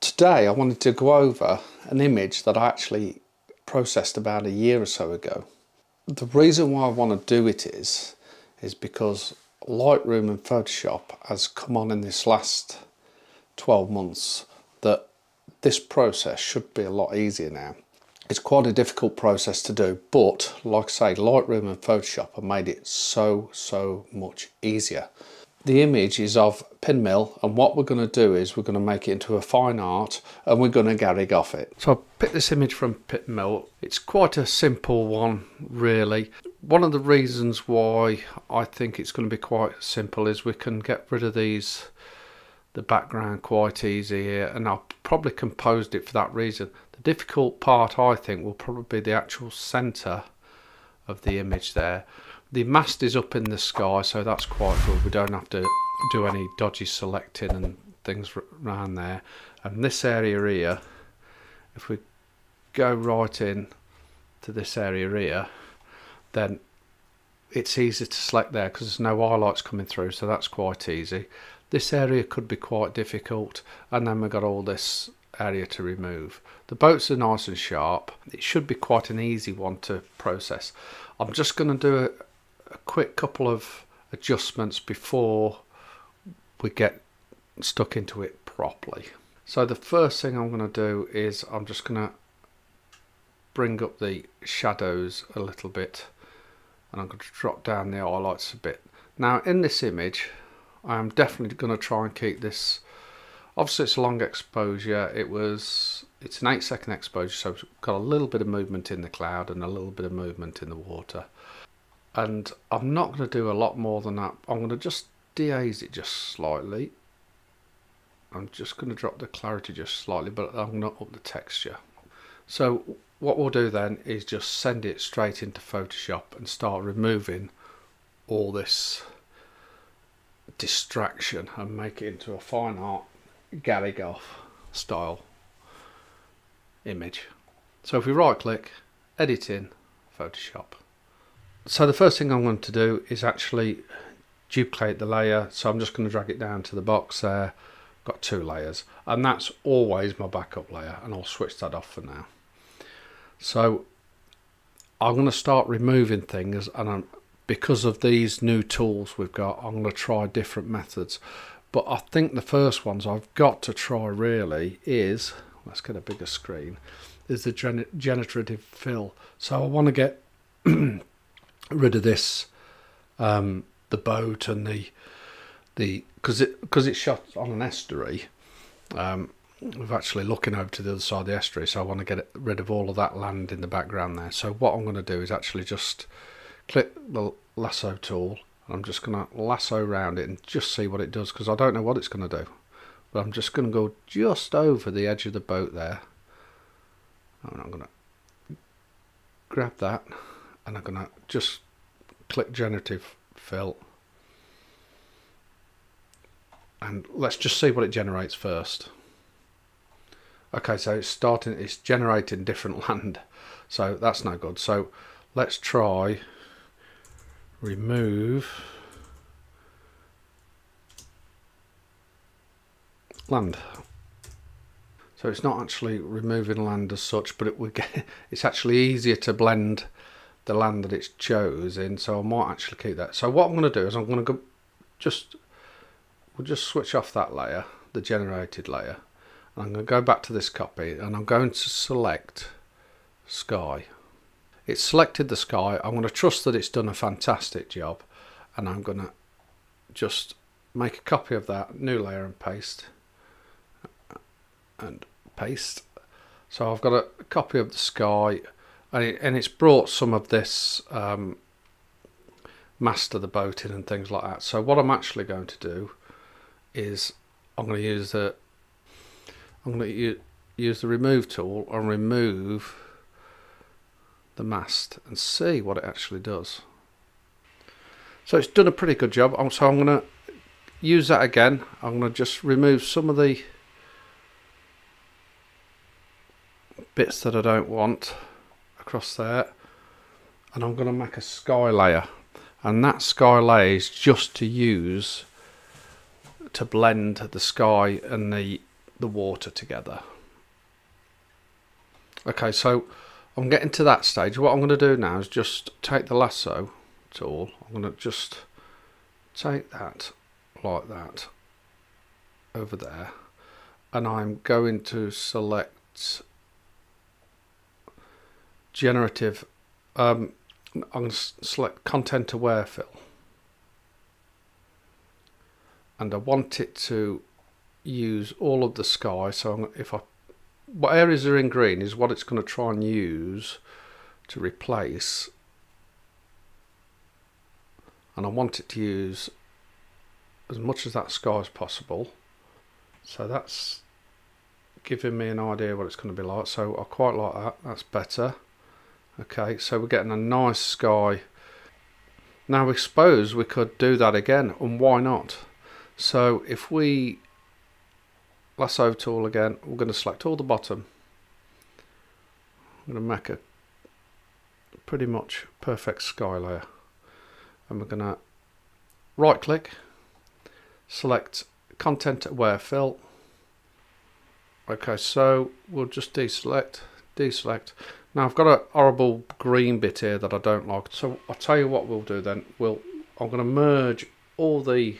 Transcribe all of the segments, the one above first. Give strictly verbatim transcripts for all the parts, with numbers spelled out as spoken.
Today I wanted to go over an image that I actually processed about a year or so ago. The reason why I want to do it is, is because Lightroom and Photoshop has come on in this last twelve months that this process should be a lot easier now. It's quite a difficult process to do, but like I say, Lightroom and Photoshop have made it so, so much easier. The image is of Pinmill, and what we're going to do is we're going to make it into a fine art and we're going to Gary Gough it. So I picked this image from Pinmill. It's quite a simple one, really. One of the reasons why I think it's going to be quite simple is we can get rid of these, the background, quite easy here, and I've probably composed it for that reason. The difficult part, I think, will probably be the actual centre of the image there. The mast is up in the sky, so that's quite good. We don't have to do any dodgy selecting and things around there. And this area here, if we go right in to this area here, then it's easy to select there because there's no highlights coming through, so that's quite easy. This area could be quite difficult, and then we've got all this area to remove. The boats are nice and sharp. It should be quite an easy one to process. I'm just going to do a, a quick couple of adjustments before we get stuck into it properly. So the first thing I'm going to do is I'm just going to bring up the shadows a little bit, and I'm going to drop down the highlights a bit. Now in this image I am definitely going to try and keep this. Obviously it's a long exposure, it was, it's an eight second exposure, so it's got a little bit of movement in the cloud and a little bit of movement in the water. And I'm not going to do a lot more than that. I'm going to just de-haze it just slightly. I'm just going to drop the clarity just slightly, but I'm going to up the texture. So what we'll do then is just send it straight into Photoshop and start removing all this distraction and make it into a fine art Gary Gough style image. So if we right click, edit in Photoshop. So the first thing I'm going to do is actually duplicate the layer, so I'm just going to drag it down to the box there. Got two layers, and that's always my backup layer, and I'll switch that off for now. So I'm going to start removing things, and I'm, because of these new tools we've got, I'm going to try different methods. But I think the first ones I've got to try really is, let's get a bigger screen, is the gen generative fill. So I want to get rid of this, um, the boat and the, the because it, because it's shot on an estuary, um, we're actually looking over to the other side of the estuary, so I want to get rid of all of that land in the background there. So what I'm going to do is actually just click the lasso tool. I'm just going to lasso around it and just see what it does, because I don't know what it's going to do. But I'm just going to go just over the edge of the boat there. And I'm going to grab that, and I'm going to just click generative fill. And let's just see what it generates first. Okay, so it's starting, it's generating different land. So that's no good. So let's try remove land. So it's not actually removing land as such, but it would get, it's actually easier to blend the land that it's chosen, so I might actually keep that. So what I'm going to do is I'm going to go just we'll just switch off that layer, the generated layer, and I'm going to go back to this copy, and I'm going to select sky. It's selected the sky. I'm going to trust that it's done a fantastic job, and I'm going to just make a copy of that new layer and paste and paste. So I've got a copy of the sky, and, it, and it's brought some of this um, mast of the boat in and things like that. So what I'm actually going to do is I'm going to use the I'm going to use the remove tool and remove the mast and see what it actually does. So it's done a pretty good job. So I'm going to use that again. I'm going to just remove some of the bits that I don't want across there, and I'm going to make a sky layer, and that sky layer is just to use to blend the sky and the the water together. Okay, so I'm getting to that stage. What I'm going to do now is just take the lasso tool. I'm going to just take that like that over there, and I'm going to select generative. Um, I'm going to select content aware fill, and I want it to use all of the sky. So I'm, if I what areas are in green is what it's going to try and use to replace, and I want it to use as much of that sky as possible. So that's giving me an idea what it's going to be like. So I quite like that, that's better. Okay, so we're getting a nice sky. Now I suppose we could do that again, and why not? So if we lasso tool again, we're going to select all the bottom. I'm going to make a pretty much perfect sky layer, and we're going to right click, select content aware fill. Okay, so we'll just deselect, deselect. Now I've got a horrible green bit here that I don't like, so I'll tell you what we'll do then. We'll I'm going to merge all the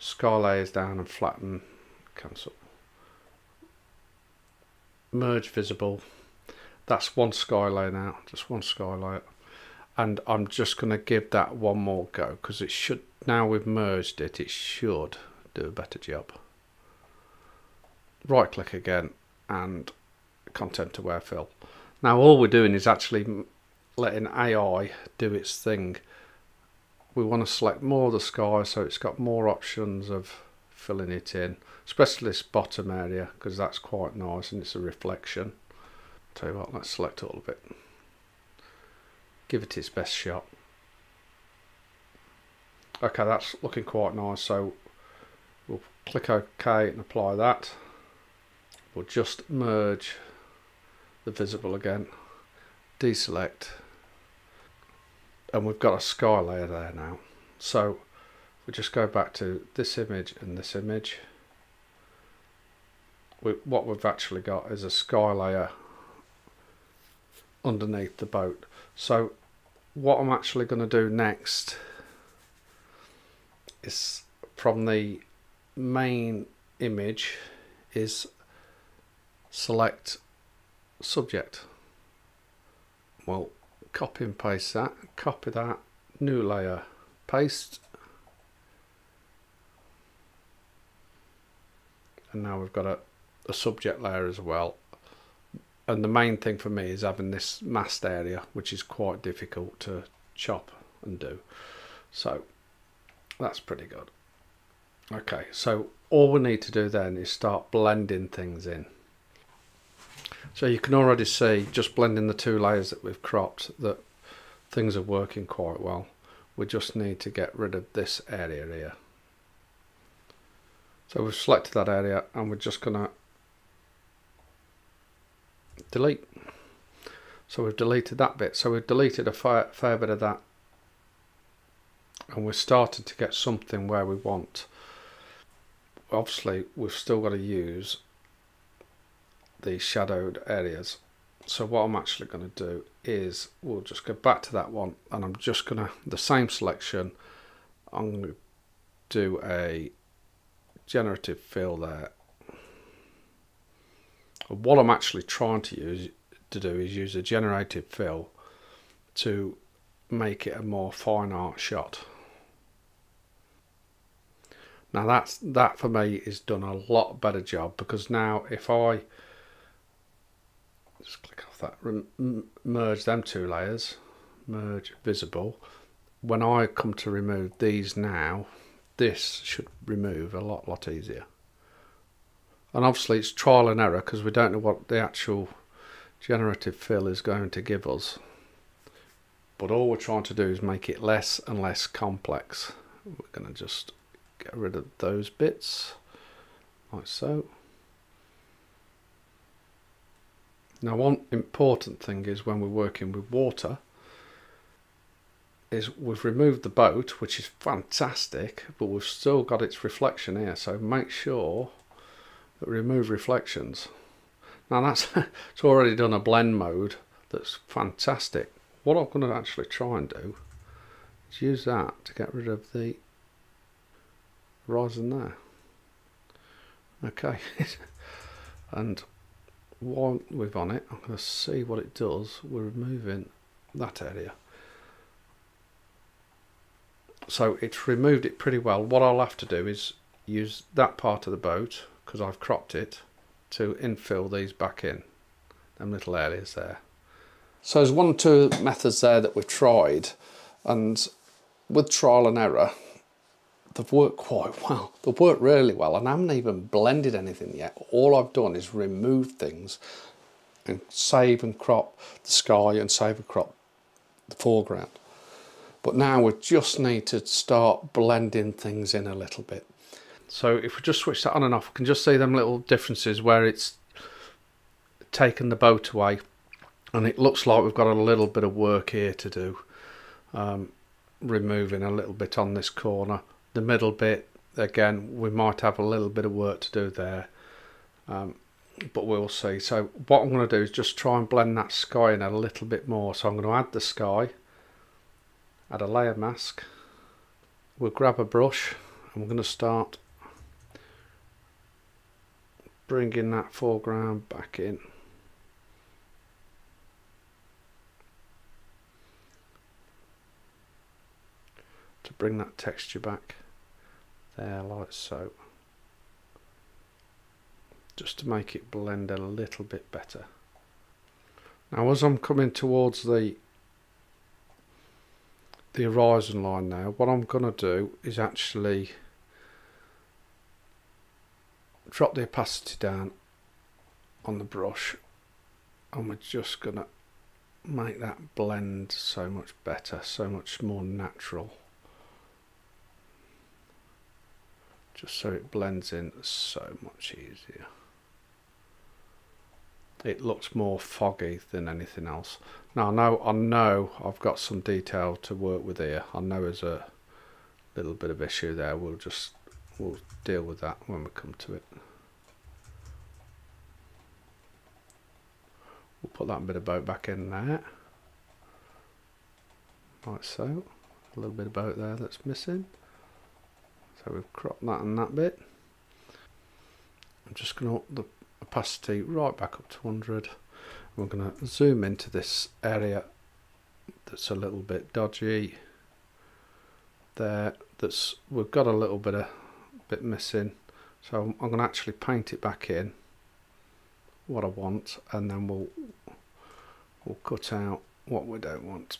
sky layers down and flatten. Cancel, merge visible. That's one sky layer now, just one sky layer, and I'm just going to give that one more go, because it should, now we've merged it, it should do a better job. Right click again and content aware fill. Now all we're doing is actually letting A I do its thing. We want to select more of the sky, so it's got more options of filling it in, especially this bottom area, because that's quite nice and it's a reflection. Tell you what, let's select all of it, give it its best shot. Okay, that's looking quite nice, so we'll click OK and apply that. We'll just merge the visible again, deselect, and we've got a sky layer there now. So we just go back to this image and this image. We, what we've actually got is a sky layer underneath the boat. So what I'm actually going to do next is, from the main image, is select subject. We'll copy and paste that, copy that, new layer, paste. And now we've got a, a subject layer as well. And the main thing for me is having this masked area, which is quite difficult to chop and do. So that's pretty good. Okay, so all we need to do then is start blending things in. So you can already see, just blending the two layers that we've cropped, that things are working quite well. We just need to get rid of this area here. So we've selected that area, and we're just going to delete. So we've deleted that bit. So we've deleted a fair, fair bit of that, and we're starting to get something where we want. Obviously, we've still got to use the shadowed areas. So what I'm actually going to do is, we'll just go back to that one, and I'm just going to, the same selection, I'm going to do a generative fill there. What I'm actually trying to use to do is use a generative fill to make it a more fine art shot. Now that's, that for me is done a lot better job, because now if I just click off that, merge them two layers, merge visible, when I come to remove these now, this should remove a lot lot easier. And obviously it's trial and error, because we don't know what the actual generative fill is going to give us, but all we're trying to do is make it less and less complex. We're going to just get rid of those bits like so. Now one important thing is, when we're working with water, is we've removed the boat, which is fantastic, but we've still got its reflection here, so make sure but remove reflections. Now that's it's already done a blend mode that's fantastic. What I'm going to actually try and do is use that to get rid of the horizon there. Okay, and while we're on it, I'm going to see what it does. We're removing that area. So it's removed it pretty well. What I'll have to do is use that part of the boat, because I've cropped it, to infill these back in, them little areas there. So there's one or two methods there that we've tried, and with trial and error, they've worked quite well. They've worked really well, and I haven't even blended anything yet. All I've done is remove things and save and crop the sky and save and crop the foreground. But now we just need to start blending things in a little bit. So if we just switch that on and off, we can just see them little differences where it's taken the boat away, and it looks like we've got a little bit of work here to do. Um, removing a little bit on this corner. The middle bit, again, we might have a little bit of work to do there, um, but we'll see. So what I'm going to do is just try and blend that sky in a little bit more. So I'm going to add the sky, add a layer mask. We'll grab a brush and we're going to start bringing that foreground back in. To bring that texture back there, like so, just to make it blend a little bit better. Now as I'm coming towards the the horizon line now, what I'm gonna do is actually drop the opacity down on the brush, and we're just gonna make that blend so much better, so much more natural, just so it blends in so much easier. It looks more foggy than anything else. Now I know, I know I've got some detail to work with here. I know there's a little bit of issue there. We'll just we'll deal with that when we come to it. We'll put that bit of boat back in there, like so. A little bit of boat there that's missing. So we've cropped that and that bit. I'm just going to up the opacity right back up to one hundred. We're going to zoom into this area that's a little bit dodgy. There, that's we've got a little bit of bit missing. So I'm, I'm going to actually paint it back in what I want, and then we'll we'll cut out what we don't want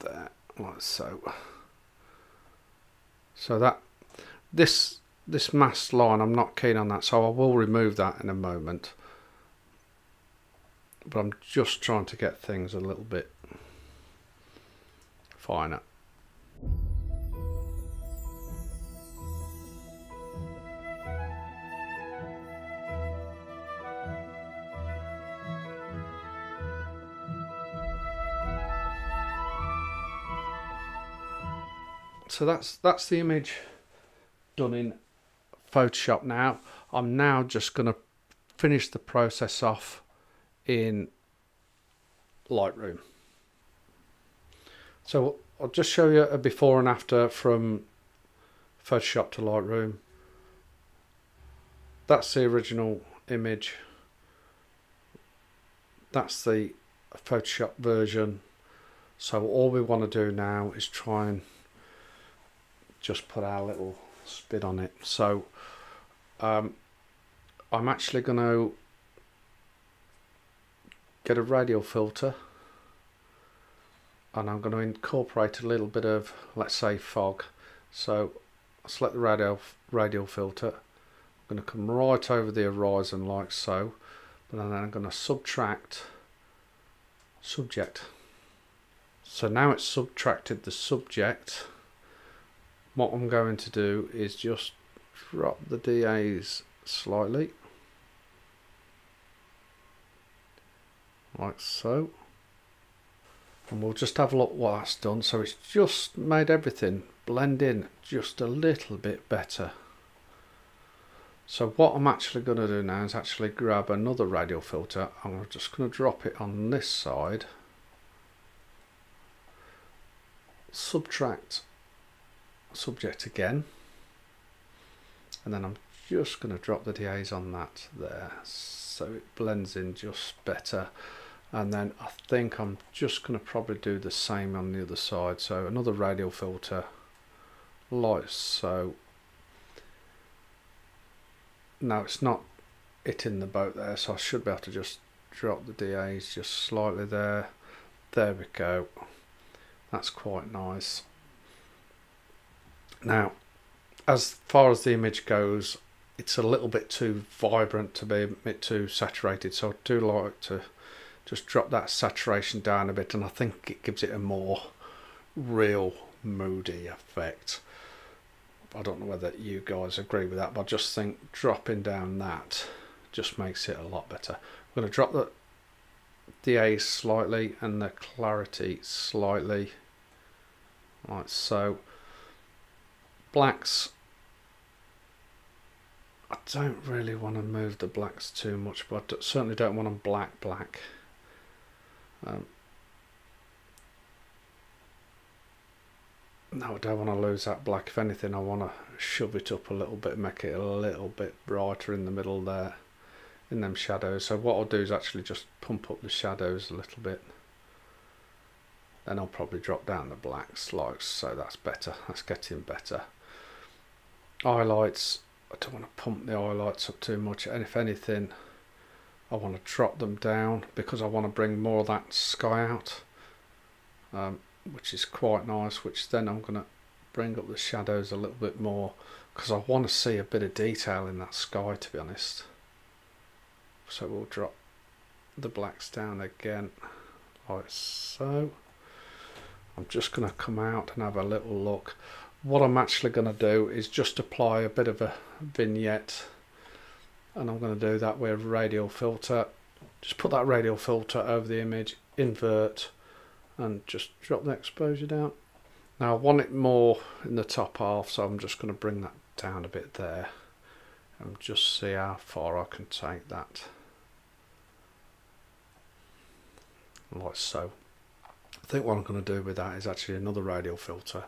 there, like so. So that. This this mask line, I'm not keen on that, so I will remove that in a moment. But I'm just trying to get things a little bit finer. So that's that's the image. Done in Photoshop. Now I'm now just going to finish the process off in Lightroom. So I'll just show you a before and after from Photoshop to Lightroom. That's the original image. That's the Photoshop version. So all we want to do now is try and just put our little spin on it. So um, I'm actually going to get a radial filter, and I'm going to incorporate a little bit of, let's say, fog. So I select the radial radial filter. I'm going to come right over the horizon like so, but then I'm going to subtract subject. So now it's subtracted the subject. What I'm going to do is just drop the D As slightly, like so, and we'll just have a look what that's done. So it's just made everything blend in just a little bit better. So what I'm actually going to do now is actually grab another radial filter. I'm just going to drop it on this side, subtract subject again, and then I'm just going to drop the dehaze on that there so it blends in just better. And then I think I'm just going to probably do the same on the other side, so another radial filter like so. Now it's not it in the boat there, so I should be able to just drop the dehaze just slightly there. There we go, that's quite nice. Now as far as the image goes, it's a little bit too vibrant to be a bit too saturated, so I do like to just drop that saturation down a bit, and I think it gives it a more real moody effect. I don't know whether you guys agree with that, but I just think dropping down that just makes it a lot better. I'm going to drop the dehaze slightly and the clarity slightly, like so. Blacks, I don't really want to move the blacks too much, but I certainly don't want them black black. Um, No, I don't want to lose that black. If anything, I want to shove it up a little bit, make it a little bit brighter in the middle there, in them shadows. So what I'll do is actually just pump up the shadows a little bit. Then I'll probably drop down the blacks, like so. That's better. That's getting better. Highlights, I don't want to pump the highlights up too much. And if anything, I want to drop them down because I want to bring more of that sky out. Um, which is quite nice, which then I'm going to bring up the shadows a little bit more because I want to see a bit of detail in that sky, to be honest. So we'll drop the blacks down again like so. I'm just going to come out and have a little look. What I'm actually going to do is just apply a bit of a vignette, and I'm going to do that with a radial filter. Just put that radial filter over the image, invert, and just drop the exposure down. Now I want it more in the top half, so I'm just going to bring that down a bit there and just see how far I can take that, like so. I think what I'm going to do with that is actually another radial filter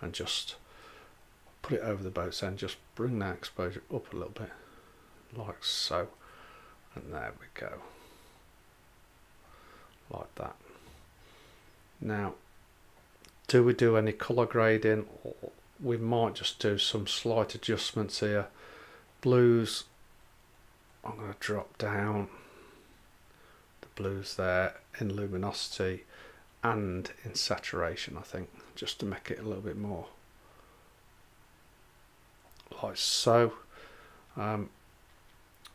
and just put it over the boat's end, just bring that exposure up a little bit like so, and there we go, like that. Now, do we do any colour grading? We might just do some slight adjustments here. Blues, I'm going to drop down the blues there in luminosity and in saturation, I think, just to make it a little bit more like so. Um,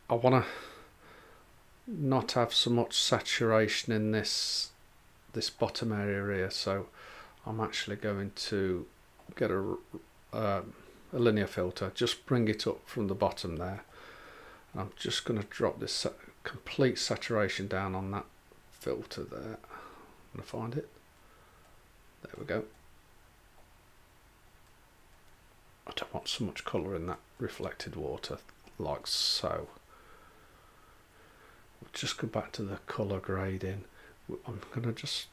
I want to not have so much saturation in this this bottom area here, so I'm actually going to get a, uh, a linear filter, just bring it up from the bottom there. I'm just going to drop this sa complete saturation down on that filter there. I'm going to find it. There we go. I don't want so much colour in that reflected water, like so. We'll just go back to the colour grading. I'm gonna just,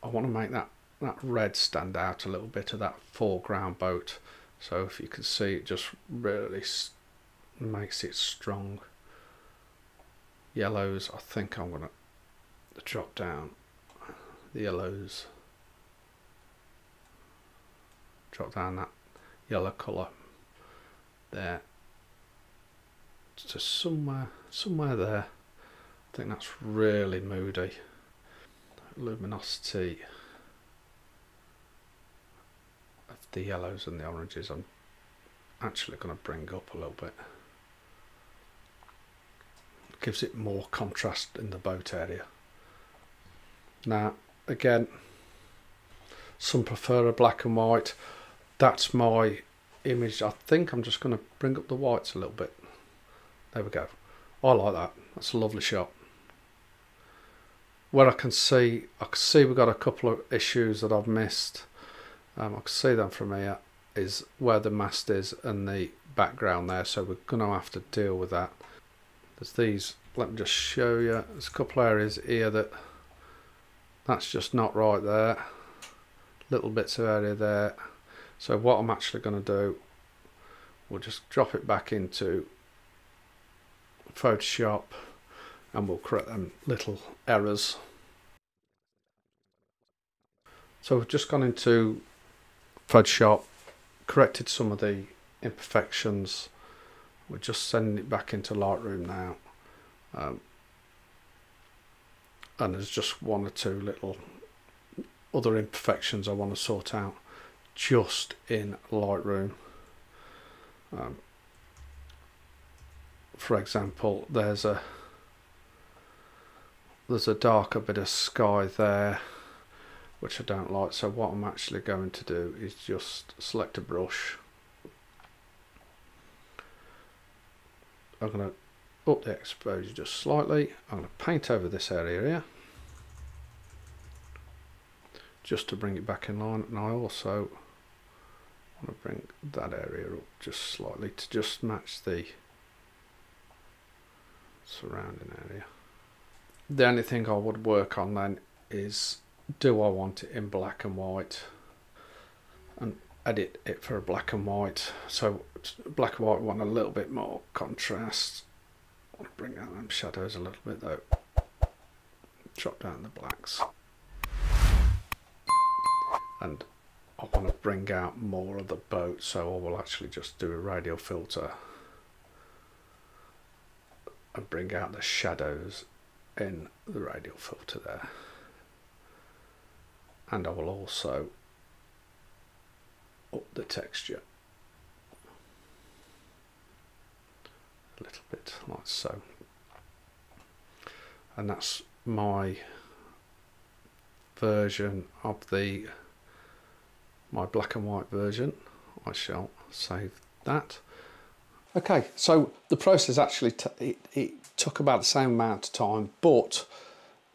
I want to make that that red stand out a little bit of that foreground boat. So if you can see, it just really makes it strong. Yellows, I think I'm gonna drop down the yellows, drop down that yellow color there to somewhere somewhere there. I think that's really moody. Luminosity of the yellows and the oranges I'm actually going to bring up a little bit. It gives it more contrast in the boat area. Now again, some prefer a black and white. That's my image. I think I'm just going to bring up the whites a little bit. There we go. I like that. That's a lovely shot. Where I can see, I can see we've got a couple of issues that I've missed. Um, I can see them from here, is where the mast is and the background there, so we're going to have to deal with that. There's these, let me just show you, there's a couple areas here that that's just not right there, little bits of area there. So what I'm actually going to do, we'll just drop it back into Photoshop and we'll correct them little errors. So we've just gone into Photoshop, corrected some of the imperfections. We're just sending it back into Lightroom now. Um, and there's just one or two little other imperfections I want to sort out just in Lightroom. Um, for example, there's a there's a darker bit of sky there which I don't like, so what I'm actually going to do is just select a brush. I'm going to up the exposure just slightly. I'm going to paint over this area here just to bring it back in line, and I also want to bring that area up just slightly to just match the surrounding area. The only thing I would work on then is, do I want it in black and white, and edit it for a black and white. So black and white want a little bit more contrast. I want to bring out them shadows a little bit though. Drop down the blacks, and I want to bring out more of the boat, so I will actually just do a radial filter and bring out the shadows in the radial filter there. And I will also up the texture a little bit, like so. And that's my version of the, my black and white version. I shall save that. Okay, so the process actually t it, it took about the same amount of time, but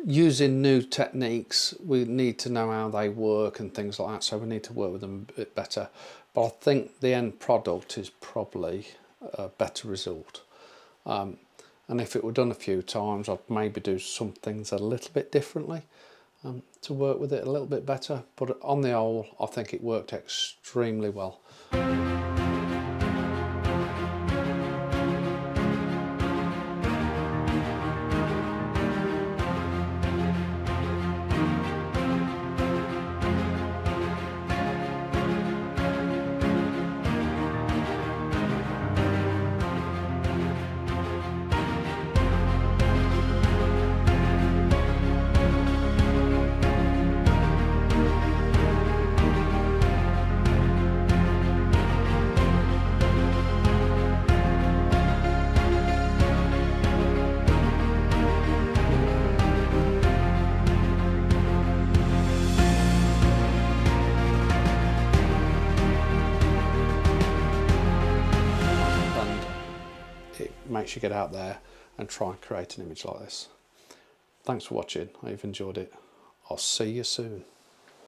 using new techniques, we need to know how they work and things like that, so we need to work with them a bit better. But I think the end product is probably a better result. Um, and if it were done a few times, I'd maybe do some things a little bit differently um, to work with it a little bit better. But on the whole, I think it worked extremely well. Make sure you get out there and try and create an image like this. Thanks for watching. I've enjoyed it. I'll see you soon.